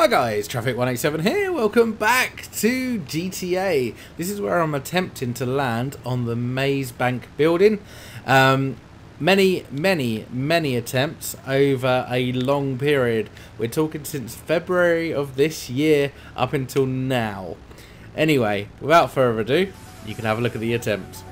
Hi guys, Traffic187 here, welcome back to GTA. This is where I'm attempting to land on the Maze Bank building. Many attempts over a long period. We're talking since February of this year up until now. Anyway, without further ado, you can have a look at the attempts.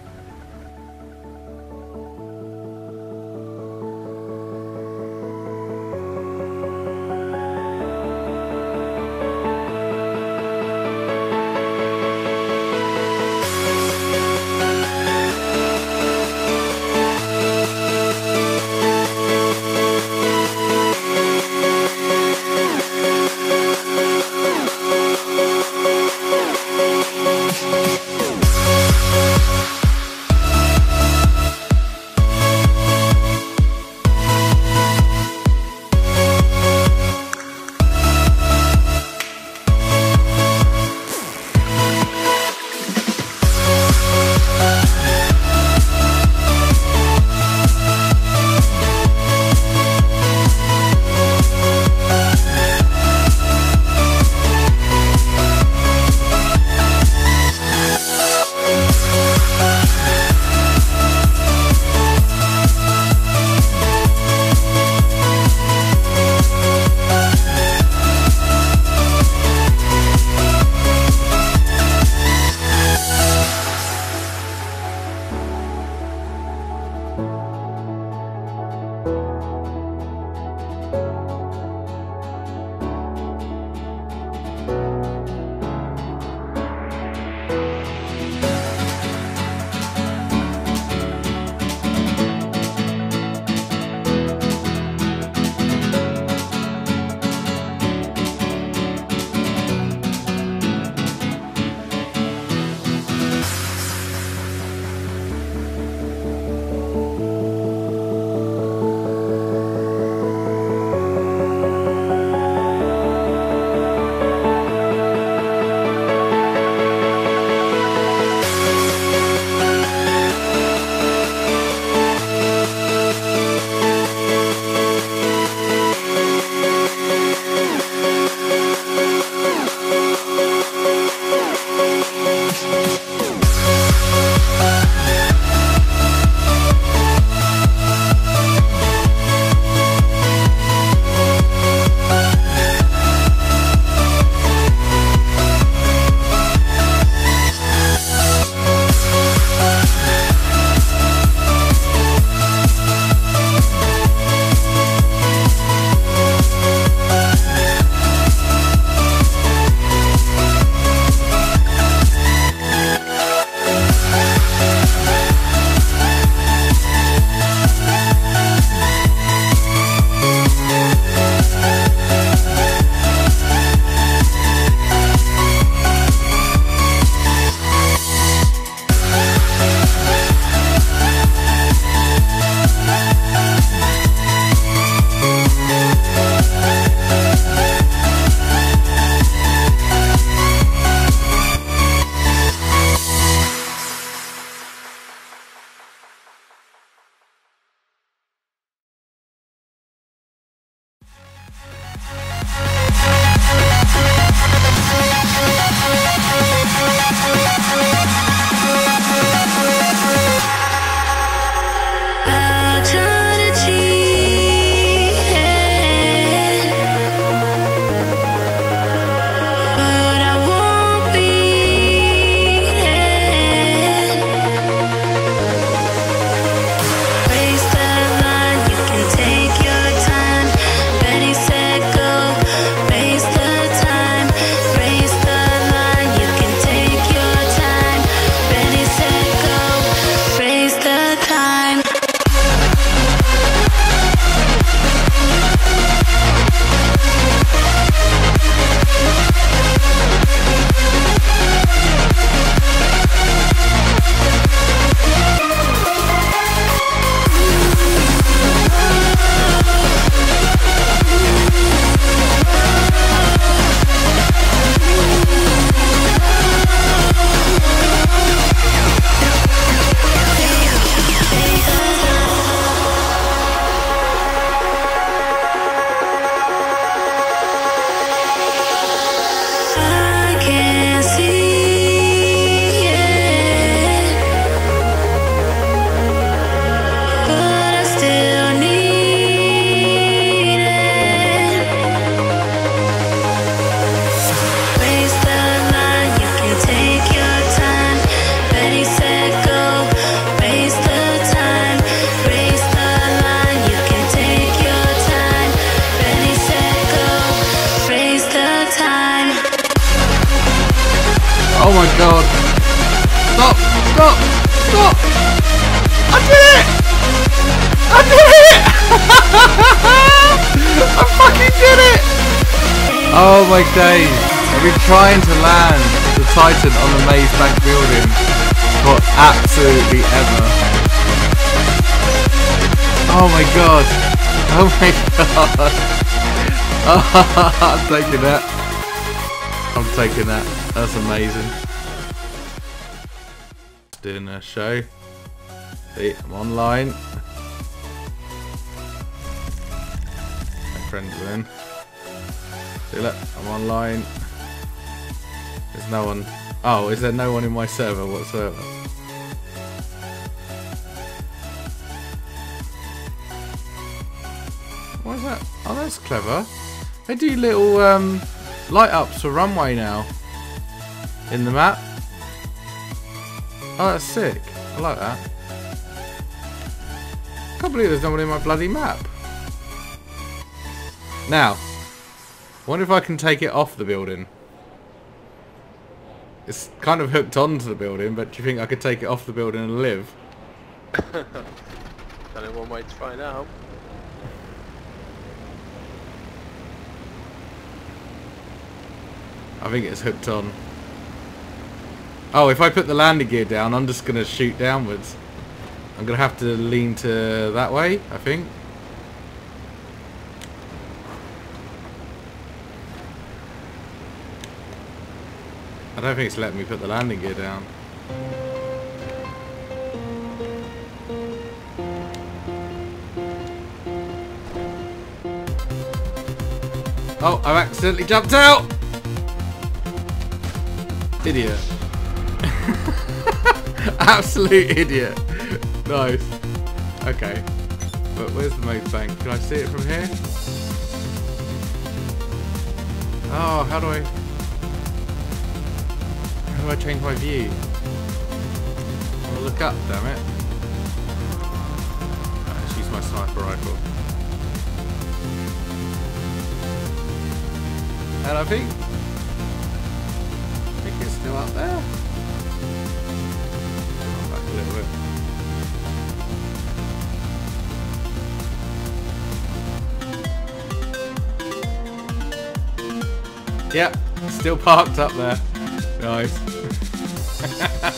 Oh my days. I've been trying to land the Titan on the Maze Bank building for absolutely ever. Oh my god. Oh my god. I'm taking that. I'm taking that. That's amazing. Doing a show. See, I'm online. Friends are in. See, look, I'm online. There's no one. Oh, is there no one in my server whatsoever? What is that? Oh, that's clever. They do little light ups for runway now in the map. Oh, that's sick. I like that. Can't believe there's no one in my bloody map. Now, wonder if I can take it off the building. It's kind of hooked onto the building, but do you think I could take it off the building and live? Only one way to find out. I think it's hooked on. Oh, if I put the landing gear down, I'm just going to shoot downwards. I'm going to have to lean to that way, I think. I don't think it's letting me put the landing gear down. Oh, I accidentally jumped out! Idiot. Absolute idiot. Nice. Okay. But where's the Maze Bank? Can I see it from here? Oh, how do I... I change my view? I'm gonna look up, damn it. Right, let's use my sniper rifle. And I think it's still up there. Come back a little bit. Yep, still parked up there. Nice.